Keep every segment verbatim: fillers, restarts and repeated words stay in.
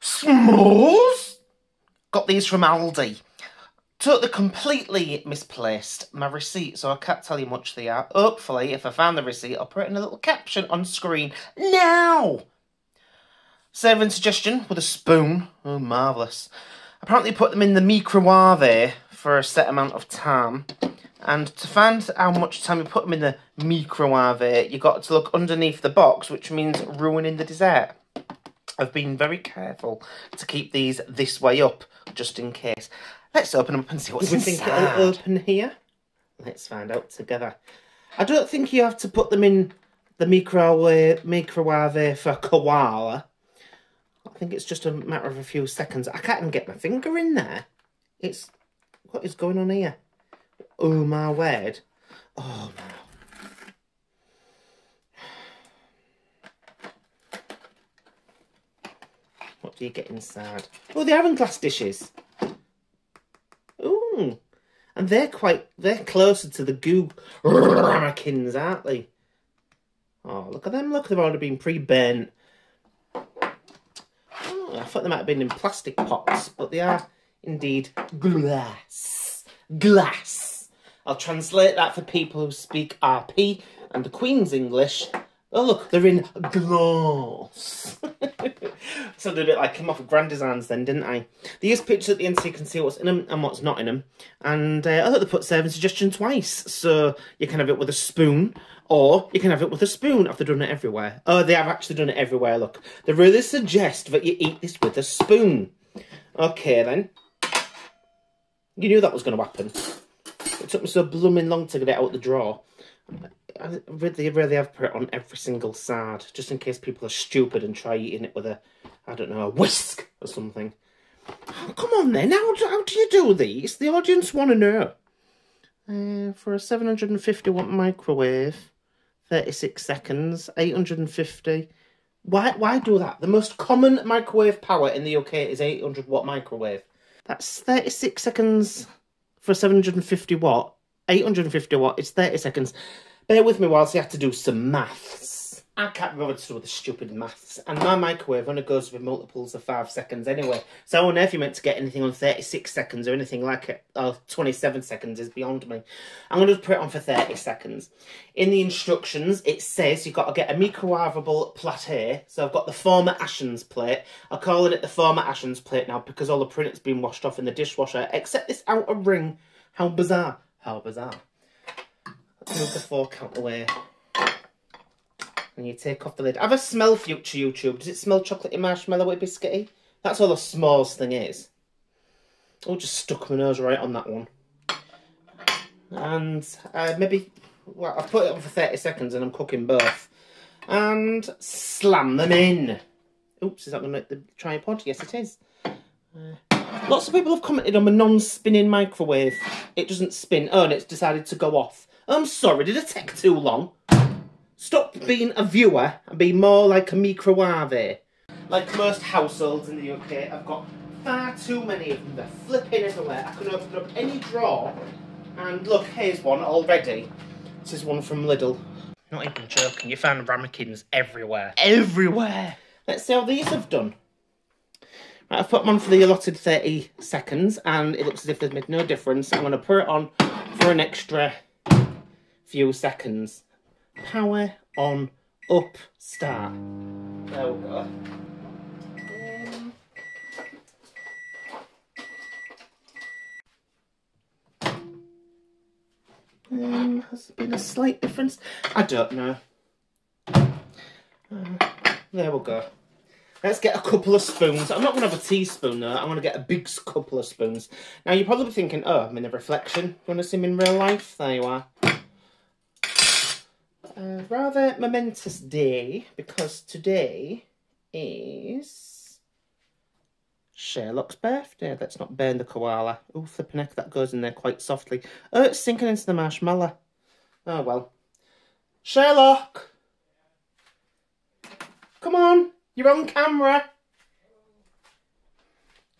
S'mores? Got these from Aldi. Totally completely misplaced my receipt, so I can't tell you much they are. Hopefully, if I find the receipt, I'll put it in a little caption on screen now. Savouring suggestion with a spoon. Oh, marvellous. Apparently put them in the microwave for a set amount of time. And to find how much time you put them in the microwave, you've got to look underneath the box, which means ruining the dessert. I've been very careful to keep these this way up, just in case. Let's open them up and see what's inside. Do you think it'll open here? Let's find out together. I don't think you have to put them in the microwave, microwave for koala. I think it's just a matter of a few seconds. I can't even get my finger in there. It's... what is going on here? Oh, my word. Oh, my. What do you get inside? Oh, they are in glass dishes. Ooh. And they're quite... they're closer to the goo... ramekins, aren't they? Oh, look at them. Look, they've already been pre-burnt. Oh, I thought they might have been in plastic pots, but they are indeed glass. Glass. I'll translate that for people who speak R P and the Queen's English. Oh, look, they're in glass. Sounded a bit like came off of Grand Designs then, didn't I? They use pictures at the end so you can see what's in them and what's not in them. And uh, I thought they put serving suggestion twice. So you can have it with a spoon or you can have it with a spoon. Have they done it everywhere? Oh, they have actually done it everywhere, look. They really suggest that you eat this with a spoon. Okay, then. You knew that was going to happen. It took me so blooming long to get it out the drawer. I really, really have put it on every single side, just in case people are stupid and try eating it with a, I don't know, a whisk or something. Oh, come on then, how do, how do you do these? The audience want to know. Uh, for a seven hundred fifty watt microwave, thirty-six seconds, eight hundred fifty. Why, why do that? The most common microwave power in the U K is eight hundred watt microwave. That's thirty-six seconds... for seven hundred fifty watt, eight hundred fifty watt, it's thirty seconds. Bear with me whilst I had to do some maths. I can't remember to do the stupid maths. And my microwave only goes with multiples of five seconds anyway. So on earth you're meant to get anything on thirty-six seconds or anything like it. Oh, twenty-seven seconds is beyond me. I'm going to put it on for thirty seconds. In the instructions, it says you've got to get a microwavable platter. So I've got the former Ashens plate. I'm calling it the former Ashens plate now because all the print's been washed off in the dishwasher. Except this outer ring. How bizarre. How bizarre. Let's move the fork out the way. And you take off the lid. Have a smell, future YouTube. Does it smell chocolatey, marshmallowy, biscuity? That's all the s'mores thing is. Oh, just stuck my nose right on that one. And uh, maybe... well, I put it on for thirty seconds and I'm cooking both. And slam them in. Oops, is that going to make the tripod? Yes, it is. Uh, lots of people have commented on a non-spinning microwave. It doesn't spin. Oh, and it's decided to go off. I'm sorry, did it take too long? Stop being a viewer and be more like a microwave. Like most households in the U K, I've got far too many of them. They're flipping everywhere. I could open up any drawer and look, here's one already. This is one from Lidl. Not even joking, you found ramekins everywhere. Everywhere! Let's see how these have done. Right, I've put them on for the allotted thirty seconds and it looks as if they've made no difference. I'm going to put it on for an extra few seconds. Power on up start. There we go. Um, um, has there been a slight difference? I don't know. Um, there we go. Let's get a couple of spoons. I'm not going to have a teaspoon though. I'm going to get a big couple of spoons. Now you're probably thinking, oh, I'm in a reflection. Do you want to see them in real life? There you are. A rather momentous day because today is Sherlock's birthday. Let's not burn the koala. Oh, flipping heck, that goes in there quite softly. Oh, it's sinking into the marshmallow. Oh, well. Sherlock! Come on, you're on camera.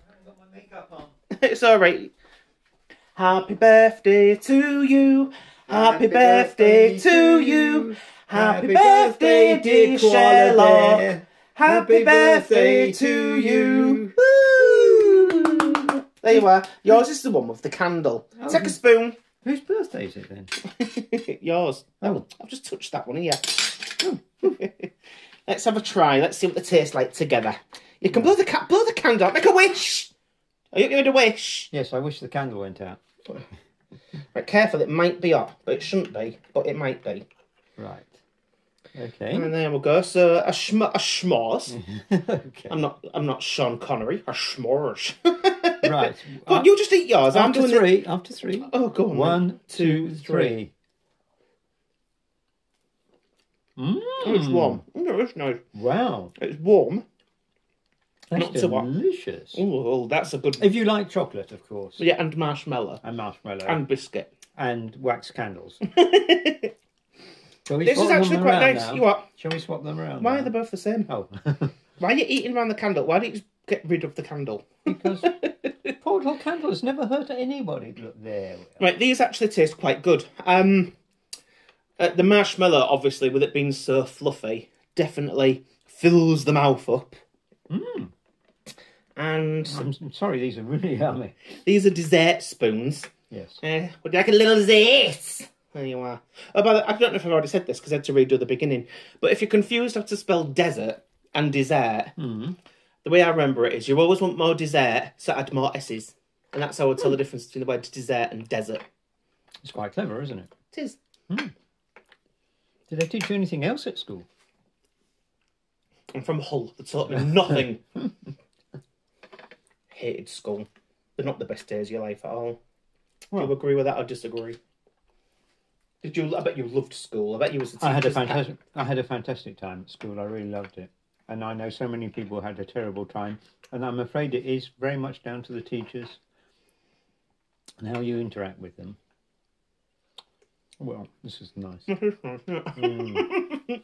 I haven't got my makeup on. It's alright. Happy birthday to you. Happy birthday to you. Happy birthday, dear Sherlock. Happy birthday to you. Woo! There you are. Yours is the one with the candle. Oh, take a spoon. Whose birthday is it then? Yours. Oh, I've just touched that one here. Oh. Let's have a try. Let's see what they taste like together. You can blow the ca blow the candle out. Make a wish. Are you going to wish? Yes, I wish the candle went out. Right, careful. It might be up, but it shouldn't be. But it might be. Right. Okay. And there we go. So a schm a schmorz. Okay. I'm not I'm not Sean Connery. A schmorz. Right. But you just eat yours. After I'm doing three. The... After three. Oh, go on. One, then. two, three. Mm. Oh, it's warm. Mm, it's nice. Wow. It's warm. That's not delicious. Too hot. Oh, that's a good. If you like chocolate, of course. Yeah, and marshmallow. And marshmallow. And biscuit. And wax candles. This is actually quite nice. Now? You what? Shall we swap them around? Why now? Are they both the same? Oh. Why are you eating around the candle? Why don't you get rid of the candle? Because poor little candle has never hurt anybody. Look, there we are. Right, these actually taste quite good. Um, uh, the marshmallow, obviously, with it being so fluffy, definitely fills the mouth up. Mm. And I'm, I'm sorry, these are really yummy. These are dessert spoons. Yes. Uh, would you like a little zest? There you are. Oh, by the way, I don't know if I've already said this because I had to redo the beginning. But if you're confused how to spell desert and dessert, mm. the way I remember it is you always want more dessert, so add more S's. And that's how we'll tell mm. the difference between the word dessert and desert. It's quite clever, isn't it? It is. Mm. Did they teach you anything else at school? I'm from Hull. They taught me nothing. Hated school. They're not the best days of your life at all. Well, do you agree with that or disagree? Did you? I bet you loved school. I bet you was. The I had a fantastic. I had a fantastic time at school. I really loved it, and I know so many people had a terrible time. And I'm afraid it is very much down to the teachers and how you interact with them. Well, this is nice. mm.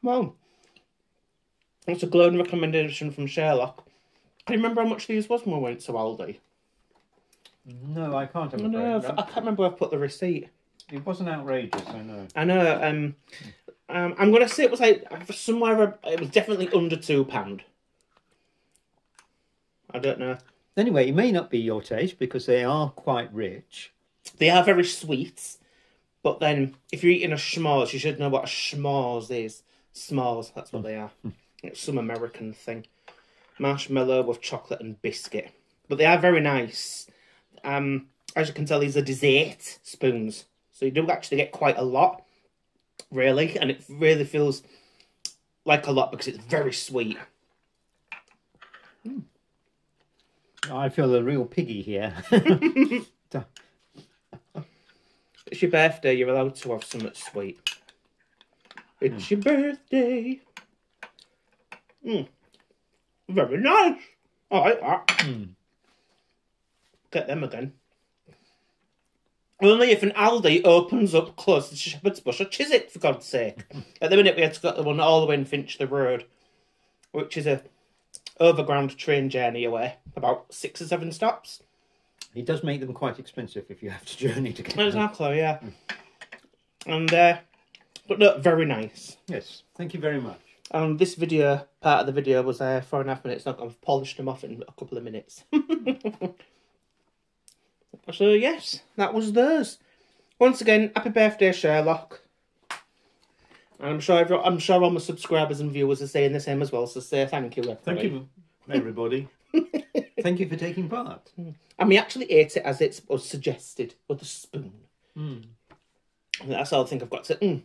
Well, that's a glowing recommendation from Sherlock. Can you remember how much these was when we went to Aldi? No, I can't. I'm no, afraid. I can't remember. I've put the receipt. It wasn't outrageous, I know. I know. Um, um, I'm going to say it was like somewhere, it was definitely under two pounds. I don't know. Anyway, it may not be your taste because they are quite rich. They are very sweet. But then if you're eating a schmorz, you should know what a schmorz is. S'mores, that's what they are. It's some American thing. Marshmallow with chocolate and biscuit. But they are very nice. Um, as you can tell, these are dessert spoons. So you do actually get quite a lot, really, and it really feels like a lot because it's very sweet. Mm. I feel the real piggy here. It's your birthday, you're allowed to have something sweet. It's mm. your birthday. Mm. Very nice. I like that. Mm. Get them again. Only if an Aldi opens up close to Shepherd's Bush or Chiswick, for God's sake. At the minute, we had to go to the one all the way in Finch the Road, which is a overground train journey away, about six or seven stops. It does make them quite expensive if you have to journey to get them. Exactly, yeah. And, uh, but look, very nice. Yes, thank you very much. Um, this video, part of the video, was uh, four and a half minutes. I've polished them off in a couple of minutes. So, yes, that was theirs. Once again, happy birthday, Sherlock. And I'm sure everyone, I'm sure all my subscribers and viewers are saying the same as well, so say thank you, everybody. Thank you, everybody. Thank you for taking part. And we actually ate it as it was suggested, with a spoon. Mm. And that's all I think I've got to... Mm.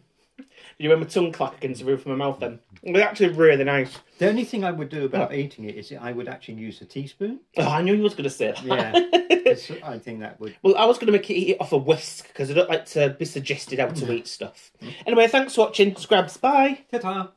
You hear my tongue clack against the roof of my mouth then? It's actually really nice. The only thing I would do about oh. eating it is I would actually use a teaspoon. Oh, I knew you was going to say that. Yeah, I think that would... Well, I was going to make it eat it off a whisk because I don't like to be suggested how to eat stuff. Anyway, thanks for watching. Scrabs, bye. Ta-ta.